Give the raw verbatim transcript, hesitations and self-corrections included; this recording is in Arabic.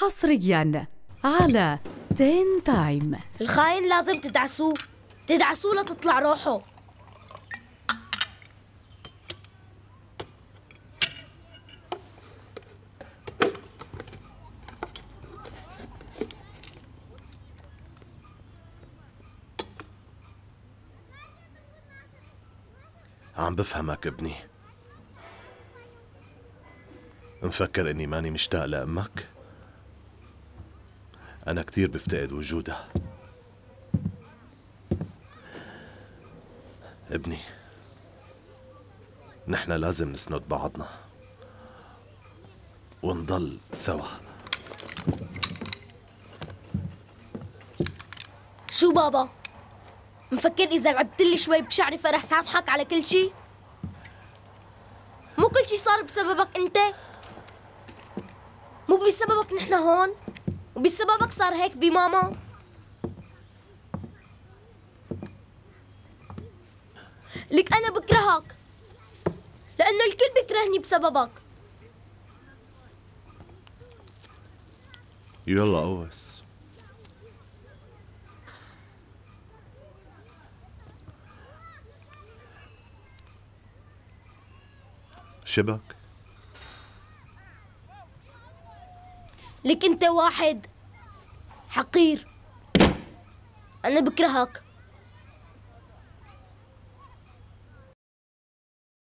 حصرياً على تنتايم. الخاين لازم تدعسوه تدعسوه لتطلع روحه. عم بفهمك ابني. مفكر اني ماني مشتاق لأمك؟ أنا كتير بفتقد وجودها. ابني، نحن لازم نسند بعضنا ونضل سوا. شو بابا؟ مفكر إذا لعبتلي شوي بشعري فرح سامحك على كل شي؟ مو كل شي صار بسببك أنت؟ مو بسببك نحن هون؟ وبسببك صار هيك بماما؟ لك أنا بكرهك لأنه الكل بكرهني بسببك. يلا قوس، شبك؟ لك انت واحد حقير، انا بكرهك.